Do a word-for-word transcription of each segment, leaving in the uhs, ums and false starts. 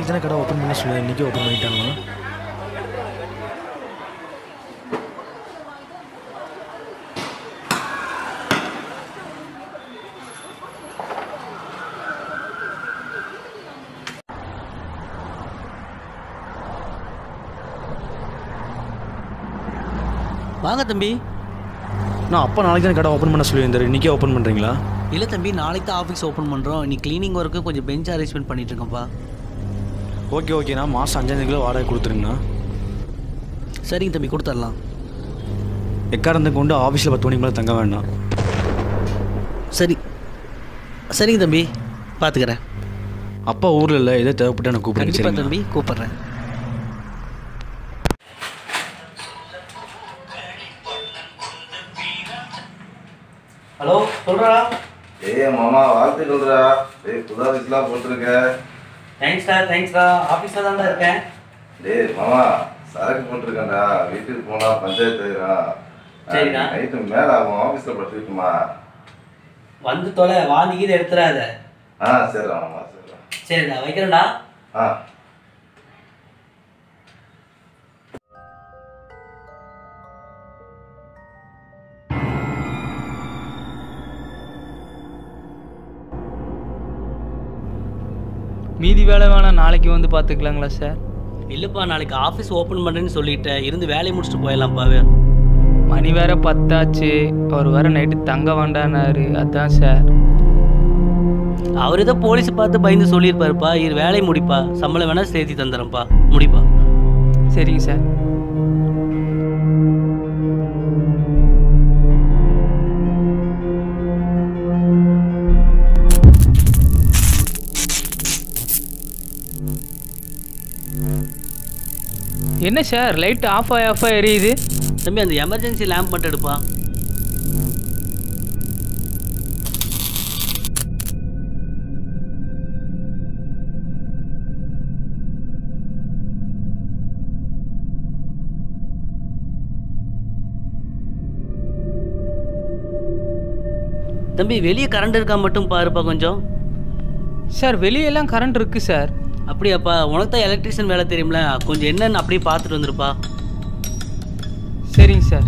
நாளைக்கு தானே கடை ஓப்பன் பண்ண சொல்லுவேன், இன்றைக்கி ஓப்பன் பண்ணிட்டாங்களா? வாங்க தம்பி. நான் அப்போ நாளைக்கு தான் கடை ஓப்பன் பண்ண சொல்லியிருந்தார், இன்றைக்கே ஓப்பன் பண்ணுறீங்களா? இல்லை தம்பி, நாளைக்கு தான் ஆஃபீஸ் ஓப்பன் பண்ணுறோம். இன்னைக்கு க்ளீனிங் ஒர்க்கு கொஞ்சம் பெஞ்ச் அரேஞ்ச்மெண்ட் பண்ணிட்டுருக்கோம்ப்பா. ஓகே ஓகேண்ணா, மாதம் அஞ்சாந்தேதிக்குள்ளே வாடகை கொடுத்துருங்கண்ணா. சரிங்க தம்பி, கொடுத்துடலாம். எக்காரந்த கொண்டு ஆஃபீஸில் பத்து மணிக்கு மேலே தங்க வேண்டாம். சரி சரிங்க தம்பி, பார்த்துக்கிறேன். அப்பா ஊரில் இல்லை, எதோ தேவைப்பட்டு நான் கூப்பிடுறேன் தம்பி. கூப்பிட்றேன். ஹலோ சொல்றா. ஏய் மாமா, வாழ்த்துக்கள்டா. டேய் புதாரிக்கலாம் போட்டுருக்க. தேங்க்ஸ்டா தேங்க்ஸ்டா. ஆஃபீஸில் தான்டா இருக்கேன். டேய் மாமா, சரக்கு போட்டுருக்கேன்டா. வீட்டுக்கு போனால் பஞ்சாயத்து சரிண்ணா. நைட்டு மேலே ஆகும், ஆஃபீஸில் படுத்துருக்குமா? வந்து தொலை, வாந்தி கீது எடுத்துடாத. ஆ சரிடா மாமா, சரிடா. சரிண்ணா வைக்கிறேன்டா. ஆ மீதி வேலை வேணாம், நாளைக்கு வந்து பார்த்துக்கலாங்களா சார்? இல்லைப்பா, நாளைக்கு ஆஃபீஸ் ஓப்பன் பண்ணுறேன்னு சொல்லிவிட்டேன். இருந்து வேலையை முடிச்சுட்டு போயிடலாம்ப்பாவே. மணி வேறு பத்தாச்சு. அவர் வேறு நைட்டு தங்க வேண்டானாரு, அதான் சார். அவர் ஏதோ போலீஸை பார்த்து பயந்து சொல்லியிருப்பாருப்பா. இது வேலையை முடிப்பா, சம்பளம் வேணால் சேர்த்தி தந்துடுறேன்ப்பா, முடிப்பா. சரிங்க சார். என்ன சார் லைட் ஆஃப் ஆகி ஆஃப் ஆகி எரியுது? தம்பி அந்த எமர்ஜென்சி லேம்ப் மட்டும் எடுப்பா. தம்பி வெளியே கரண்ட் இருக்கா மட்டும் பாருப்பா கொஞ்சம். சார் வெளியெல்லாம் கரண்ட் இருக்குது சார். அப்படியாப்பா, உனக்கு தான் எலக்ட்ரிஷியன் வேலை தெரியும்ல, கொஞ்சம் என்னன்னு அப்படியே பார்த்துட்டு வந்துருப்பா. சரிங்க சார்.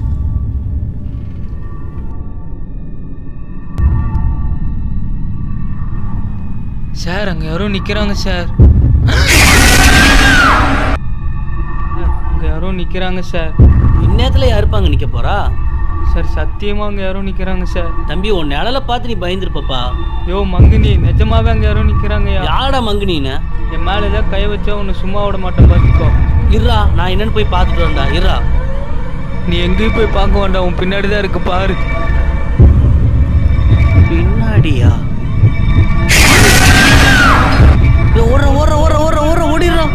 சார் அங்கே யாரோ நிற்கிறாங்க சார். அங்கே யாரோ நிற்கிறாங்க சார். இந்நேரத்தில் யாருப்பாங்க நிற்க போகிறா? சார் சத்தியமாக அங்கே யாரோ நிற்கிறாங்க சார். தம்பி உன் நிழல பார்த்து நீ பயந்துருப்பப்பா. யோ மங்குனி, நிஜமாவே அங்கே யாரோ நிற்கிறாங்க. யாரா மங்குனின்னு? என் மேலே ஏதாவது கை வச்சா உன்னை சும்மா விட மாட்டேன், பார்த்துக்கோ. இருறா, நான் என்னென்னு போய் பார்த்துட்டு வந்தா. இருறா, நீ எங்கேயும் போய் பார்க்க வேண்டாம், உன் பின்னாடி தான் இருக்கு பாரு. பின்னாடியா? ஓடுற ஓடுற ஓடுற ஓடுற ஓடுற ஓடிடுறான்.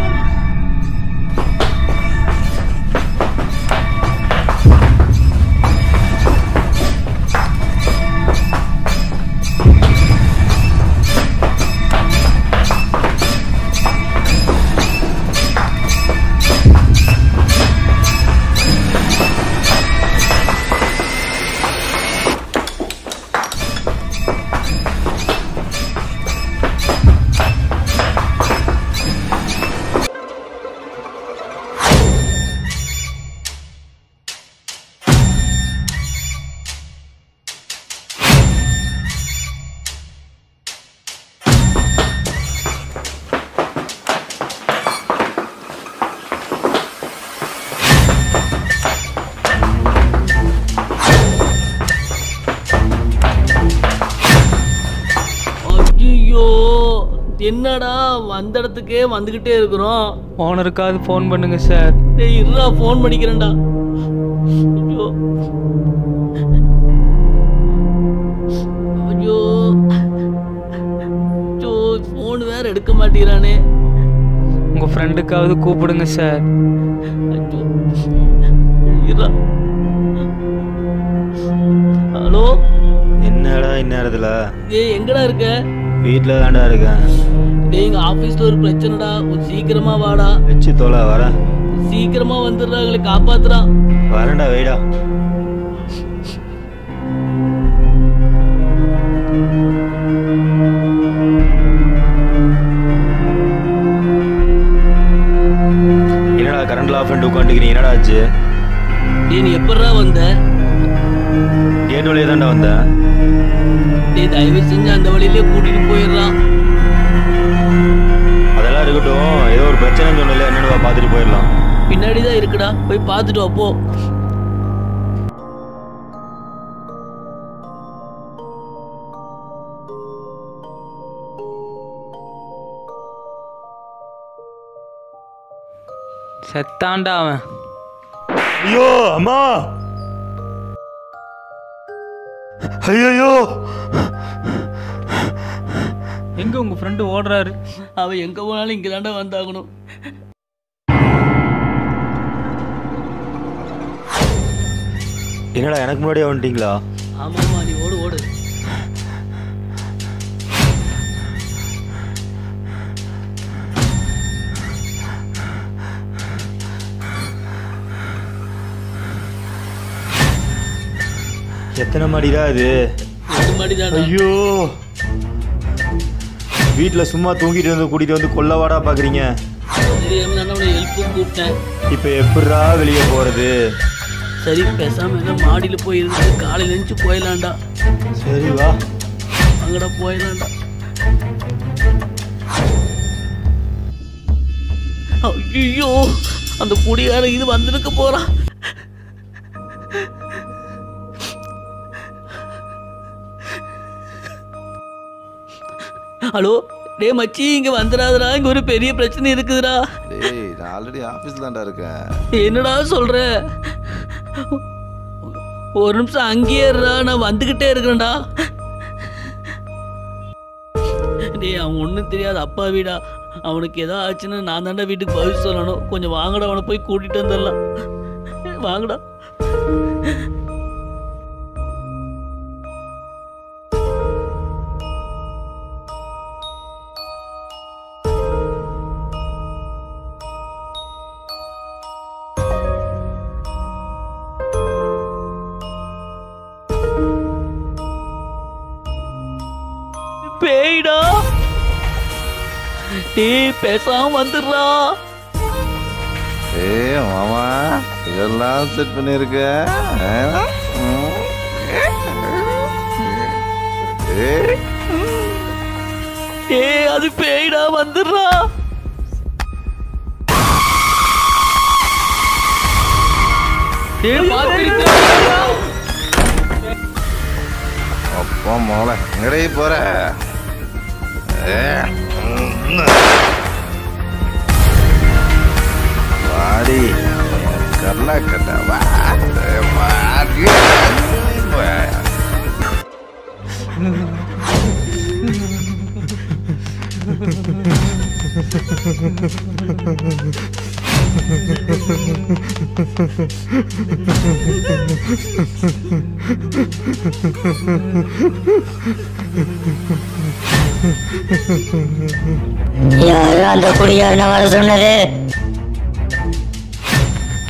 என்னடா வந்த இடத்துக்கே வந்துகிட்டே இருக்கிறோம். ஓனருக்காவது ஃபோன் பண்ணுங்க சார். டேய் இருடா, ஃபோன் பண்ணிக்கிறேன்டா. ஐயோ ஐயோ ஐயோ, ஃபோன் வேற எடுக்க மாட்டேங்கிறானே. உங்க ஃப்ரெண்டுக்காவது கூப்பிடுங்க சார். இருடா. ஹலோ, என்னடா இந்நேரத்துல? ஏய் எங்கடா இருக்க? வீட்டில் தாண்டா இருக்கேன். எங்கள் ஆஃபீஸில் ஒரு பிரச்சனைடா, கொஞ்சம் சீக்கிரமாக வாடா. வச்சு தோலா வரேன், சீக்கிரமாக வந்துடுறா, எங்களை காப்பாற்றுறா. வரேன்டா, வெயிடா. ஆச்சு? நீ எப்பறா வந்த? கேட் வழியா தான்டா வந்த. நீ தயவு செஞ்சு அந்த வழியிலே கூட்டிட்டு போயிடுறான். அதெல்லாம் இருக்கட்டும், ஏதோ ஒரு பிரச்சனைன்னு சொன்னல, என்னடா பாத்துட்டு போயிடலாம். பின்னாடிதான் இருக்குடா, போய் பாத்துட்டு வா போ. செத்தாண்டா அவன். ஐயோ அம்மா, ஐயோ எங்க உங்க ஃப்ரெண்டு ஓடுறாரு? அவன் எங்க போனாலும் இங்க தாண்டா வந்தாகணும். என்னடா எனக்கு முன்னாடியே வந்துட்டீங்களா? ஆமா ஆமா, நீ ஓடு ஓடு. எத்தனை மாடிடா அது? ஐயோ, வீட்டில் சும்மா தூங்கிட்டு வந்து கூட்டிட்டு வந்து கொள்ளவாடா பாக்குறீங்க. இப்ப எப்படா வெளியே போறது? சரி, பேசாம மாடியில போய் இருந்து காலையில இருந்து போயிடலாம்டா. சரி வா, அங்கடா போயிடலாம்டா. ஐயோ, அந்த குடியார இது வந்துருக்க போறான். ஹலோ டே மச்சி, இங்கே வந்துடாதடா, இங்கே ஒரு பெரிய பிரச்சனை இருக்குதுடா. டேய், நான் ஆல்ரெடி ஆஃபீஸில் தான்டா இருக்கேன். என்னடா சொல்கிற? ஒரு நிமிஷம் அங்கேயே இருடா, நான் வந்துக்கிட்டே இருக்கிறேன்டா. டேய், அவன் ஒன்றும் தெரியாது அப்பா வீடா, அவனுக்கு ஏதோ ஆச்சுன்னா நான் தாண்டா வீட்டுக்கு பதில் சொல்லணும். கொஞ்சம் வாங்கடா, அவனை போய் கூட்டிகிட்டு வந்துடலாம். வாங்கடா. பேசாம வந்துடுறா. ஏ மாமா, இதெல்லாம் செட் பண்ணிருக்க. ஏ அது பேய்டா, வந்துடுறா. அப்பா மோள நிறைய போற. ஏ வாடி கல்லா கட்டவா, யாரு அந்த குடியார் வர சொன்னது?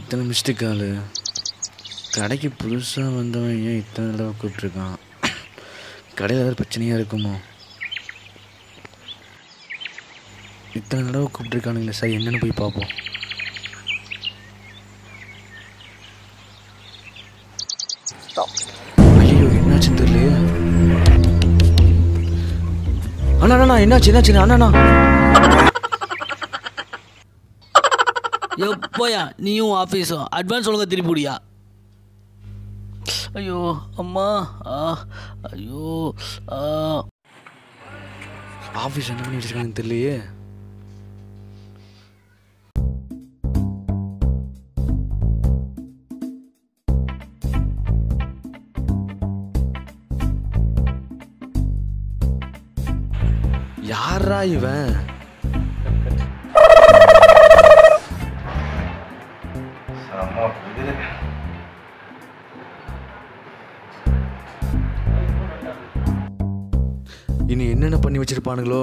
இத்தனை மிஸ்டேக் ஆளு, கடைக்கு புதுசாக வந்தவன் ஏன் இத்தனை தடவை கூப்பிட்ருக்கான்? கடையில் ஏதாவது பிரச்சனையாக இருக்குமோ? இத்தனை தடவை கூப்பிட்ருக்கானுங்களே, சார் என்னென்னு போய் பார்ப்போம். ஐயோ என்னாச்சுன்னு தெரியலையே. அண்ணா என்னாச்சு என்னாச்சுண்ணா அண்ணாண்ணா எப்போயா நீயும் ஆஃபீஸும் அட்வான்ஸ் ஒழுங்காக திருப்பிடியா? ஐயோ அம்மா, ஐயோ ஆஃபீஸ் என்ன பண்ணி வச்சிருக்காங்கன்னு தெரியலையே. யாரா இவன்? இனி என்னென்ன பண்ணி வச்சிருப்பானுங்களோ?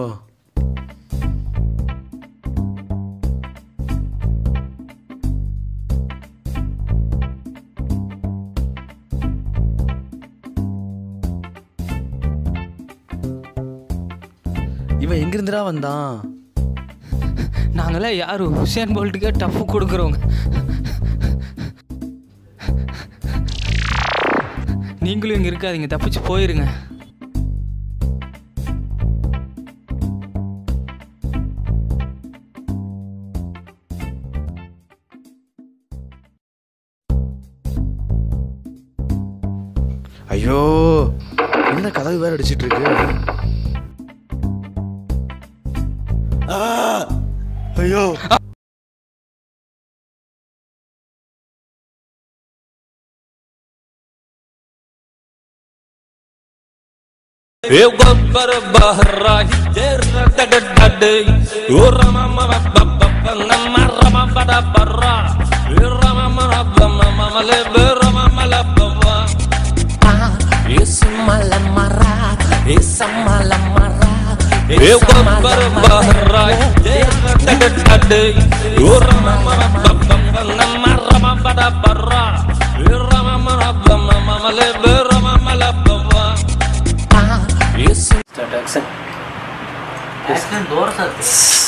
இவன் எங்கிருந்துடா வந்தான்? நாங்களாம் யாரு? ஹுசேன் போல்ட்டுக்கே டஃப்பு கொடுக்குறோங்க. நீங்களும் இங்கே இருக்காதீங்க, தப்பிச்சு போயிருங்க. ஐயோ, என்ன கதவு வேற அடிச்சிட்டு இருக்கு. ஐயோ गोबर बहरा Start action. Action door sir.